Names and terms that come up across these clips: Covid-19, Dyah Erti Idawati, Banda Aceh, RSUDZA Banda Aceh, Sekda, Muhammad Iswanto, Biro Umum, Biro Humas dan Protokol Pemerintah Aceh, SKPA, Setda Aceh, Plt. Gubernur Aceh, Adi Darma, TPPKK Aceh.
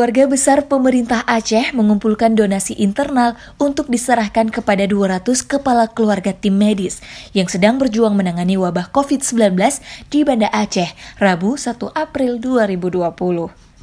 Keluarga besar pemerintah Aceh mengumpulkan donasi internal untuk diserahkan kepada 200 kepala keluarga tim medis yang sedang berjuang menangani wabah COVID-19 di Banda Aceh, Rabu 1 April 2020.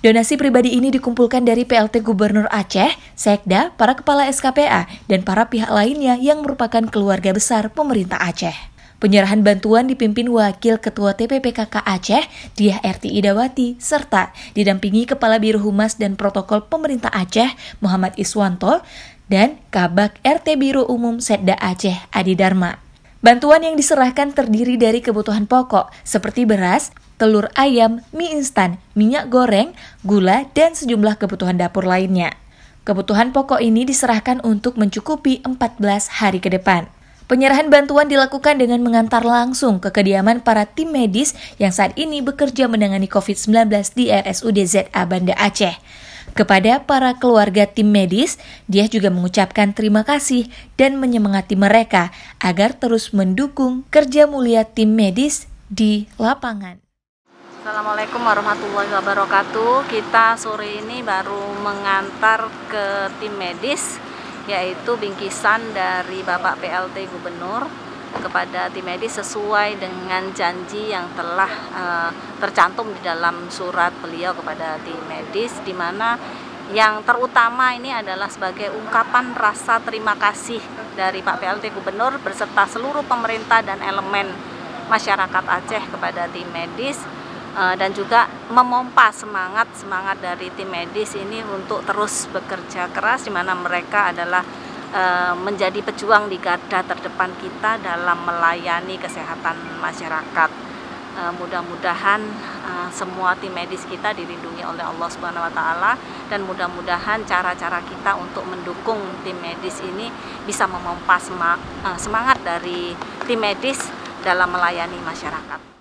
Donasi pribadi ini dikumpulkan dari PLT Gubernur Aceh, Sekda, para kepala SKPA, dan para pihak lainnya yang merupakan keluarga besar pemerintah Aceh. Penyerahan bantuan dipimpin Wakil Ketua TPPKK Aceh, Dyah Erti Idawati, serta didampingi Kepala Biro Humas dan Protokol Pemerintah Aceh, Muhammad Iswanto, dan Kabag RT Biro Umum Setda Aceh, Adi Darma. Bantuan yang diserahkan terdiri dari kebutuhan pokok, seperti beras, telur ayam, mie instan, minyak goreng, gula, dan sejumlah kebutuhan dapur lainnya. Kebutuhan pokok ini diserahkan untuk mencukupi 14 hari ke depan. Penyerahan bantuan dilakukan dengan mengantar langsung ke kediaman para tim medis yang saat ini bekerja menangani COVID-19 di RSUDZA Banda Aceh. Kepada para keluarga tim medis, dia juga mengucapkan terima kasih dan menyemangati mereka agar terus mendukung kerja mulia tim medis di lapangan. Assalamualaikum warahmatullahi wabarakatuh. Kita sore ini baru mengantar ke tim medis, yaitu bingkisan dari Bapak PLT Gubernur kepada tim medis sesuai dengan janji yang telah tercantum di dalam surat beliau kepada tim medis, di mana yang terutama ini adalah sebagai ungkapan rasa terima kasih dari Pak PLT Gubernur berserta seluruh pemerintah dan elemen masyarakat Aceh kepada tim medis, dan juga memompa semangat dari tim medis ini untuk terus bekerja keras, di mana mereka adalah menjadi pejuang di garda terdepan kita dalam melayani kesehatan masyarakat. Mudah-mudahan semua tim medis kita dilindungi oleh Allah Subhanahu wa taala, dan mudah-mudahan cara-cara kita untuk mendukung tim medis ini bisa memompa semangat dari tim medis dalam melayani masyarakat.